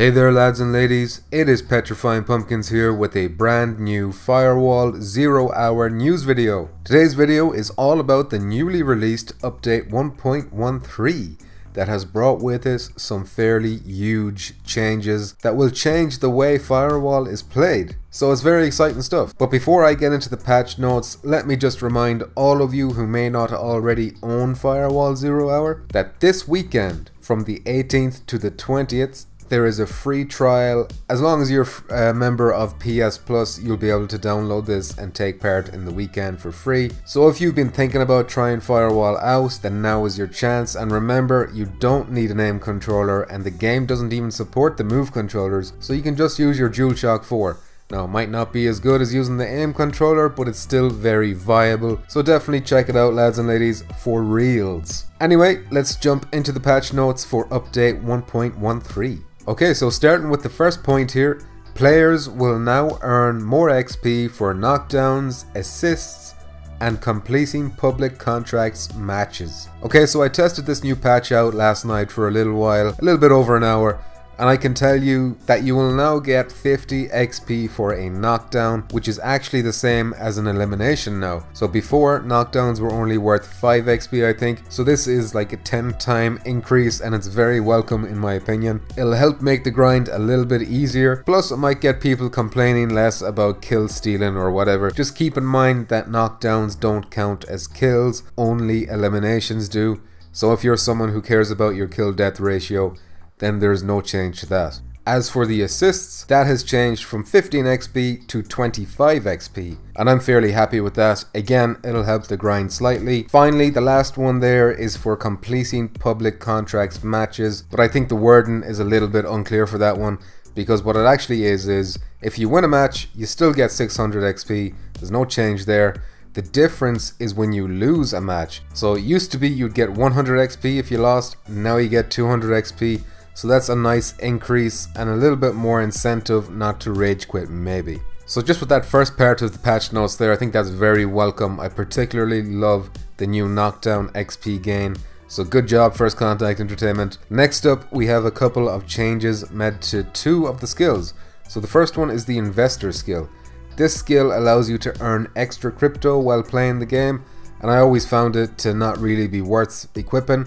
Hey there lads and ladies, it is Petrifying Pumpkins here with a brand new Firewall Zero Hour news video. Today's video is all about the newly released update 1.13 that has brought with it some fairly huge changes that will change the way Firewall is played. So it's very exciting stuff. But before I get into the patch notes, let me just remind all of you who may not already own Firewall Zero Hour that this weekend, from the 18th to the 20th, there is a free trial. As long as you're a member of PS Plus, you'll be able to download this and take part in the weekend for free. So if you've been thinking about trying Firewall out, then now is your chance. And remember, you don't need an aim controller and the game doesn't even support the move controllers, so you can just use your DualShock 4. Now, it might not be as good as using the aim controller, but it's still very viable. So definitely check it out, lads and ladies, for reals. Anyway, let's jump into the patch notes for update 1.13. Okay, so starting with the first point here, players will now earn more XP for knockdowns, assists, and completing public contracts matches. Okay, so I tested this new patch out last night for a little while, a little bit over an hour, and I can tell you that you will now get 50 XP for a knockdown, which is actually the same as an elimination now. So before, knockdowns were only worth 5 XP, I think. So this is like a 10-time increase, and it's very welcome in my opinion. It'll help make the grind a little bit easier. Plus, it might get people complaining less about kill stealing or whatever. Just keep in mind that knockdowns don't count as kills, only eliminations do. So if you're someone who cares about your kill-death ratio, then there's no change to that. As for the assists, that has changed from 15 XP to 25 XP, and I'm fairly happy with that. Again, it'll help the grind slightly. Finally, the last one there is for completing public contracts matches, but I think the wording is a little bit unclear for that one, because what it actually is if you win a match, you still get 600 XP. There's no change there. The difference is when you lose a match. So it used to be you'd get 100 XP if you lost, now you get 200 XP. So that's a nice increase and a little bit more incentive not to rage quit maybe. So just with that first part of the patch notes there, I think that's very welcome. I particularly love the new knockdown XP gain. So good job, First Contact Entertainment. Next up, we have a couple of changes made to two of the skills. So the first one is the investor skill. This skill allows you to earn extra crypto while playing the game, and I always found it to not really be worth equipping.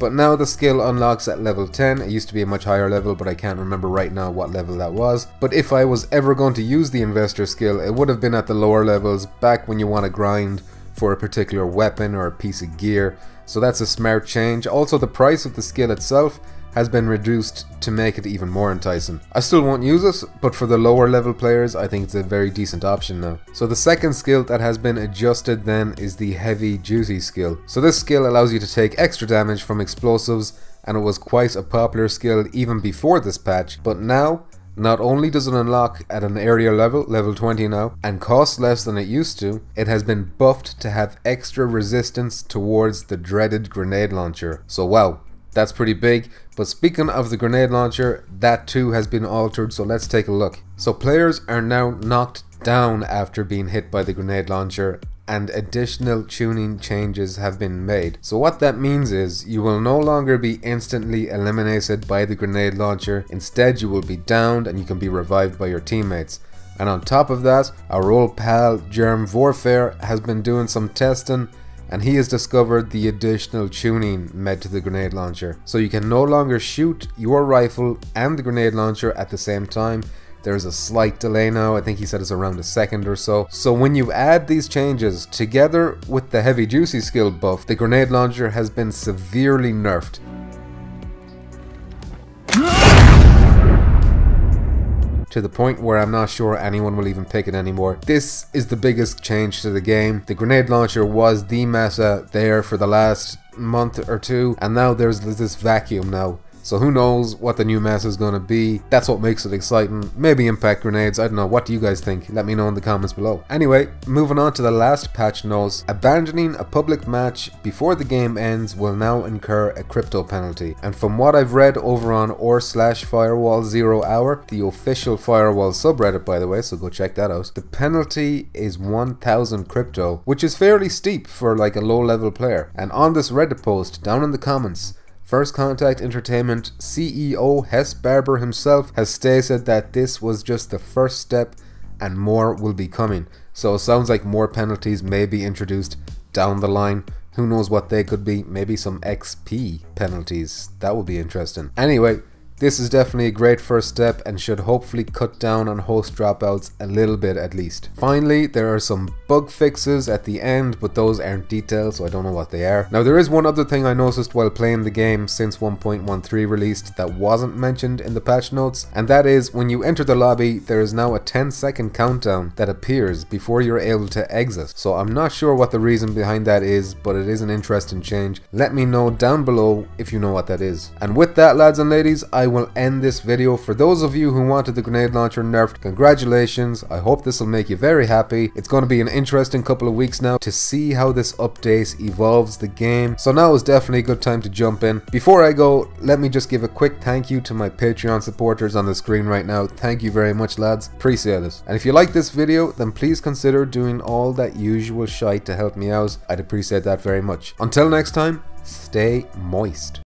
But now the skill unlocks at level 10, it used to be a much higher level, but I can't remember right now what level that was. But if I was ever going to use the investor skill, it would have been at the lower levels, back when you want to grind for a particular weapon or a piece of gear. So that's a smart change. Also, the price of the skill itself has been reduced to make it even more enticing. I still won't use it, but for the lower level players, I think it's a very decent option now. So the second skill that has been adjusted then is the heavy duty skill. So this skill allows you to take extra damage from explosives, and it was quite a popular skill even before this patch, but now not only does it unlock at an area level, level 20 now, and costs less than it used to, it has been buffed to have extra resistance towards the dreaded grenade launcher. So wow, that's pretty big. But speaking of the grenade launcher, that too has been altered, so let's take a look. So players are now knocked down after being hit by the grenade launcher, and additional tuning changes have been made. So what that means is you will no longer be instantly eliminated by the grenade launcher. Instead, you will be downed and you can be revived by your teammates. And on top of that, our old pal Germ Warfare has been doing some testing, and he has discovered the additional tuning made to the grenade launcher. So you can no longer shoot your rifle and the grenade launcher at the same time. There's a slight delay now, I think he said it's around a second or so. So when you add these changes together with the heavy juicy skill buff, the grenade launcher has been severely nerfed. To the point where I'm not sure anyone will even pick it anymore. This is the biggest change to the game. The grenade launcher was the meta there for the last month or two, and now there's this vacuum now. So who knows what the new meta is going to be. That's what makes it exciting. Maybe impact grenades, I don't know. What do you guys think? Let me know in the comments below. Anyway, moving on to the last patch notes. Abandoning a public match before the game ends will now incur a crypto penalty. And from what I've read over on r/Firewall Zero Hour, the official Firewall subreddit by the way, so go check that out, the penalty is 1000 crypto, which is fairly steep for like a low level player. And on this Reddit post, down in the comments, First Contact Entertainment CEO Hess Barber himself has stated that this was just the first step and more will be coming. So it sounds like more penalties may be introduced down the line. Who knows what they could be? Maybe some XP penalties. That would be interesting. Anyway, this is definitely a great first step and should hopefully cut down on host dropouts a little bit at least. Finally, there are some bug fixes at the end, but those aren't detailed, so I don't know what they are. Now, there is one other thing I noticed while playing the game since 1.13 released that wasn't mentioned in the patch notes, and that is when you enter the lobby, there is now a 10-second countdown that appears before you're able to exit. So I'm not sure what the reason behind that is, but it is an interesting change. Let me know down below if you know what that is. And with that, lads and ladies, I will end this video. For those of you who wanted the grenade launcher nerfed, congratulations. I hope this will make you very happy. It's going to be an interesting couple of weeks now to see how this update evolves the game. So now is definitely a good time to jump in. Before I go, let me just give a quick thank you to my Patreon supporters on the screen right now. Thank you very much, lads. Appreciate it. And if you like this video, then please consider doing all that usual shite to help me out. I'd appreciate that very much. Until next time, stay moist.